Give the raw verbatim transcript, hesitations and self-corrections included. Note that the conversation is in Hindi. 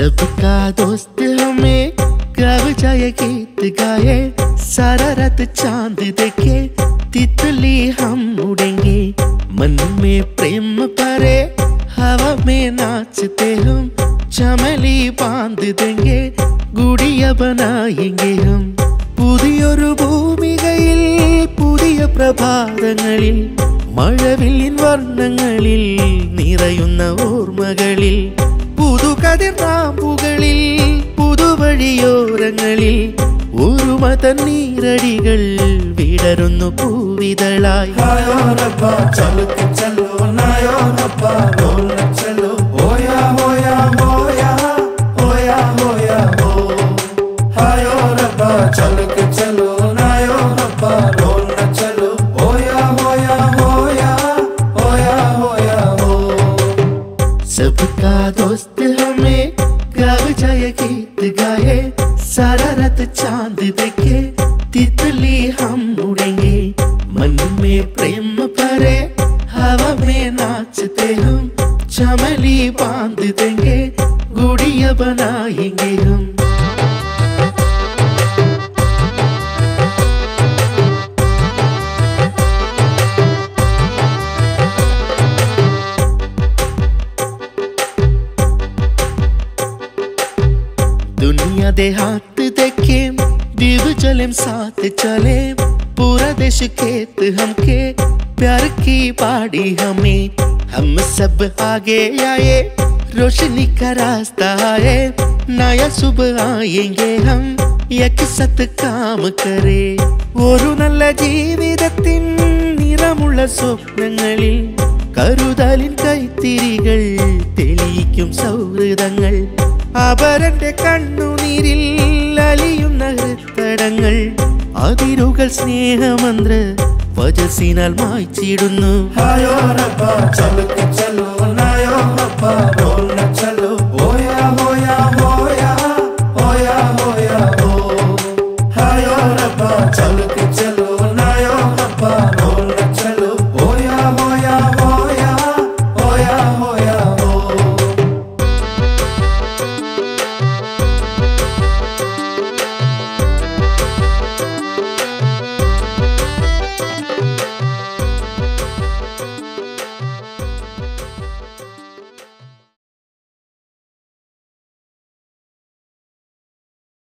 सबका दोस्त हमें क्या बजाए गीत गाए, सारा रात चांद देखे तितली हम उड़ेंगे। मन में प्रेम भरे हवा में नाचते हम, चमेली बांध देंगे गुड़िया बनाएंगे हम। पुदियोर भूमिकയിൽ പുതിയ പ്രഭാതങ്ങളിൽ മഴവില്ലിൻ വർണ്ണങ്ങളിൽ നിറയുന്ന ഓർമ്മകളിൽ പുതുകതിർനാമ്പുകളിൽ പുതുവഴിയോരങ്ങളിൽ ഉരുമതൻ നീരടികൾ വിടരുന്നു പൂവിതളായി। ആയോ റബ്ബാ ചലോ ചലോ നായോ റബ്ബാ ബോല ചലോ ഓയാ ഓയാ ഓയാ ഓയാ ഓയാ ഓ। ആയോ റബ്ബാ ചലോ ചലോ നായോ റബ്ബാ ബോല ചലോ ഓയാ ഓയാ ഓയാ ഓയാ ഓയാ ഓ। सबका दोस्त हमें क्या बजाए गीत गाए, सारा रात चांद देखे तितली हम उड़ेंगे। मन में प्रेम भरे हवा में नाचते हम, चमेली बांध देंगे गुड़िया बनाएंगे हम। दुनिया दे हाथ देखे दीव चलेम साथ चले, पूरा देश खेत हमके प्यार की बाड़ी हमें। हम सब आगे आए रोशनी का रास्ता आए, नया सुबह आएंगे हम एक साथ काम करे। ओरु नल्ला जीवितत्तिन निरमुल्ला स्वप्नंगलिल കരുതലിൻ കൈത്തിരികൾ തെളിയിക്കും സൗഹൃദങ്ങൾ, അവരന്റെ കണ്ണുനീരിൽ അലിയുന്ന ഹൃത്തടങ്ങൾ അതിരുകൾ സ്നേഹമന്ത്ര വചസിനാൽ മായ്ച്ചിടുന്നു।